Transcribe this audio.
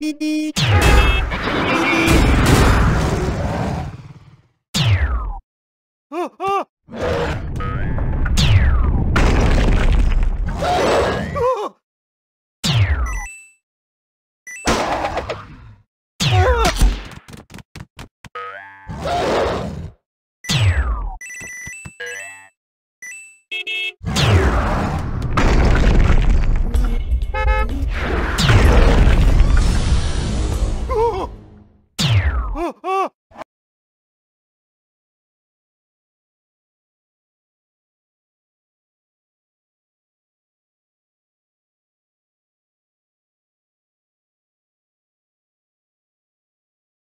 Beep beep.